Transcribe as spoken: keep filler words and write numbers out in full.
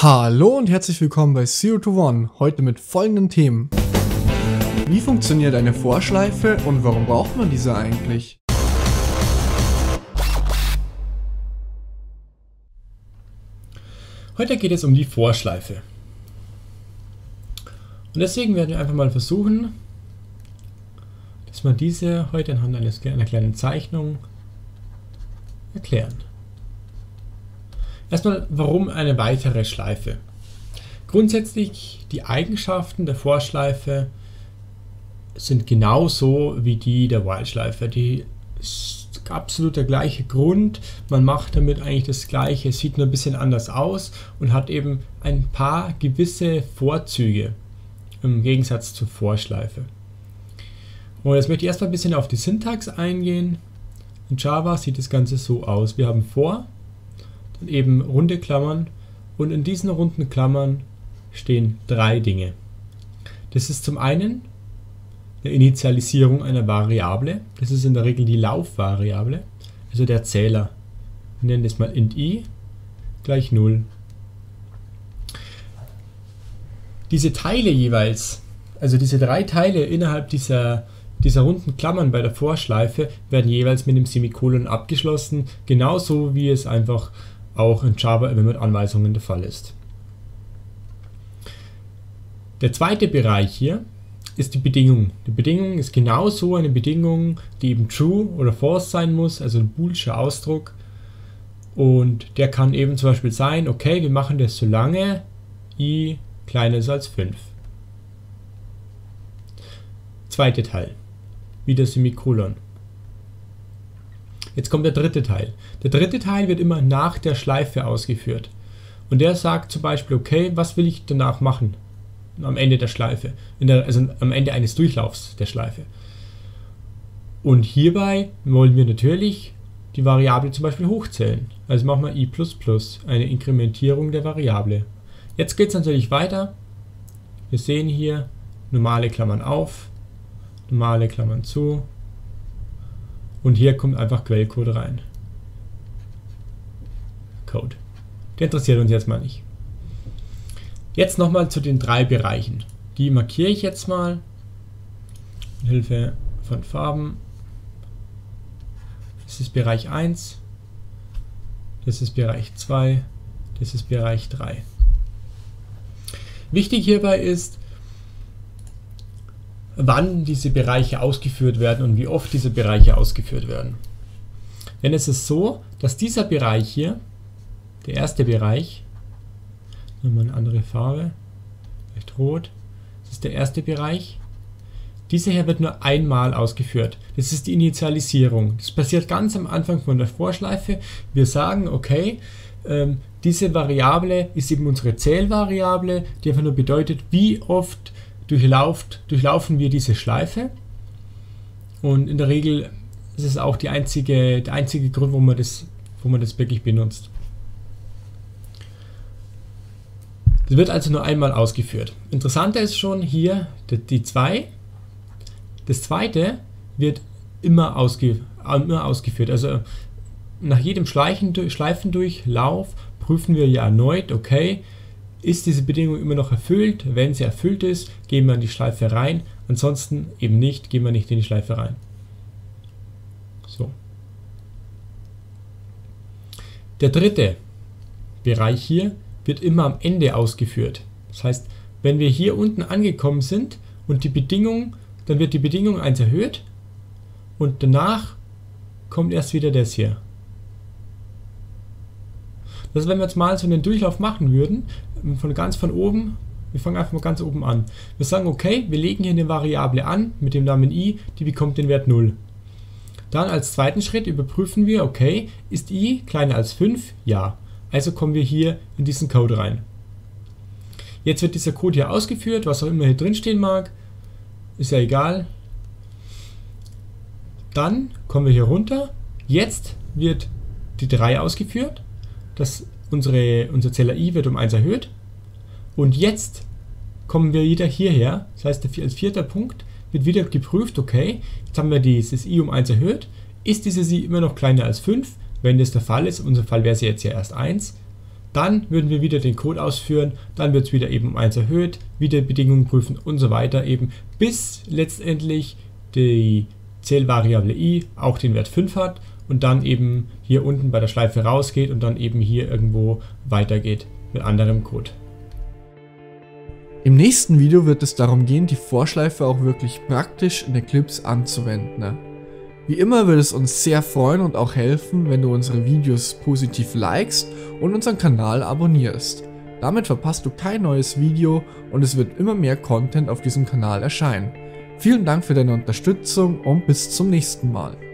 Hallo und herzlich willkommen bei Zero to One, heute mit folgenden Themen. Wie funktioniert eine Vorschleife und warum braucht man diese eigentlich? Heute geht es um die Vorschleife. Und deswegen werden wir einfach mal versuchen, dass wir diese heute anhand eines, einer kleinen Zeichnung erklären. Erstmal, warum eine weitere Schleife? Grundsätzlich, die Eigenschaften der Vorschleife sind genauso wie die der While-Schleife. Die ist absolut der gleiche Grund. Man macht damit eigentlich das Gleiche, sieht nur ein bisschen anders aus und hat eben ein paar gewisse Vorzüge im Gegensatz zur Vorschleife. Und jetzt möchte ich erstmal ein bisschen auf die Syntax eingehen. In Java sieht das Ganze so aus. Wir haben vor, dann eben runde Klammern, und in diesen runden Klammern stehen drei Dinge. Das ist zum einen eine Initialisierung einer Variable, das ist in der Regel die Laufvariable, also der Zähler. Wir nennen das mal int i gleich null. Diese Teile jeweils, also diese drei Teile innerhalb dieser Diese runden Klammern bei der Vorschleife werden jeweils mit dem Semikolon abgeschlossen, genauso wie es einfach auch in Java immer mit Anweisungen der Fall ist. Der zweite Bereich hier ist die Bedingung. Die Bedingung ist genauso eine Bedingung, die eben true oder false sein muss, also ein boolscher Ausdruck. Und der kann eben zum Beispiel sein, okay, wir machen das solange i kleiner ist als fünf. Zweiter Teil. Wieder Semikolon. Jetzt kommt der dritte Teil. Der dritte Teil wird immer nach der Schleife ausgeführt. Und der sagt zum Beispiel, okay, was will ich danach machen? Am Ende der Schleife, in der, also am Ende eines Durchlaufs der Schleife. Und hierbei wollen wir natürlich die Variable zum Beispiel hochzählen. Also machen wir i plus plus, eine Inkrementierung der Variable. Jetzt geht es natürlich weiter. Wir sehen hier normale Klammern auf, normale Klammern zu, und hier kommt einfach Quellcode rein. Code. Der interessiert uns jetzt mal nicht. Jetzt nochmal zu den drei Bereichen. Die markiere ich jetzt mal mit Hilfe von Farben. Das ist Bereich eins, das ist Bereich zwei, das ist Bereich drei. Wichtig hierbei ist, wann diese Bereiche ausgeführt werden und wie oft diese Bereiche ausgeführt werden. Denn es ist so, dass dieser Bereich hier, der erste Bereich, nehmen wir eine andere Farbe, vielleicht rot, das ist der erste Bereich, dieser hier wird nur einmal ausgeführt. Das ist die Initialisierung. Das passiert ganz am Anfang von der Vorschleife. Wir sagen, okay, ähm, diese Variable ist eben unsere Zählvariable, die einfach nur bedeutet, wie oft Durchlauft, durchlaufen wir diese Schleife, und in der Regel ist es auch die einzige, der einzige Grund, wo man das, wo man das wirklich benutzt. Das wird also nur einmal ausgeführt. Interessanter ist schon hier die zwei. Das zweite wird immer, ausge, immer ausgeführt. Also nach jedem Schleifendurchlauf prüfen wir ja erneut, okay, ist diese Bedingung immer noch erfüllt? Wenn sie erfüllt ist, gehen wir in die Schleife rein. Ansonsten eben nicht, gehen wir nicht in die Schleife rein. So. Der dritte Bereich hier wird immer am Ende ausgeführt. Das heißt, wenn wir hier unten angekommen sind und die Bedingung, dann wird die Bedingung eins erhöht und danach kommt erst wieder das hier. Das ist, wenn wir jetzt mal so einen Durchlauf machen würden, von ganz von oben, wir fangen einfach mal ganz oben an. Wir sagen, okay, wir legen hier eine Variable an mit dem Namen i, die bekommt den Wert null. Dann als zweiten Schritt überprüfen wir, okay, ist i kleiner als fünf? Ja. Also kommen wir hier in diesen Code rein. Jetzt wird dieser Code hier ausgeführt, was auch immer hier drin stehen mag, ist ja egal. Dann kommen wir hier runter, jetzt wird die drei ausgeführt. Dass unsere, unser Zähler i wird um eins erhöht, und jetzt kommen wir wieder hierher, das heißt als vierter Punkt wird wieder geprüft, okay, jetzt haben wir dieses i um eins erhöht, ist dieses i immer noch kleiner als fünf? Wenn das der Fall ist, unser Fall wäre sie jetzt ja erst eins, Dann würden wir wieder den Code ausführen, dann wird es wieder eben um eins erhöht, wieder Bedingungen prüfen und so weiter eben, bis letztendlich die Zählvariable i auch den Wert fünf hat und dann eben hier unten bei der Schleife rausgeht und dann eben hier irgendwo weitergeht mit anderem Code. Im nächsten Video wird es darum gehen, die Vorschleife auch wirklich praktisch in Eclipse anzuwenden. Wie immer würde es uns sehr freuen und auch helfen, wenn du unsere Videos positiv likest und unseren Kanal abonnierst. Damit verpasst du kein neues Video und es wird immer mehr Content auf diesem Kanal erscheinen. Vielen Dank für deine Unterstützung und bis zum nächsten Mal.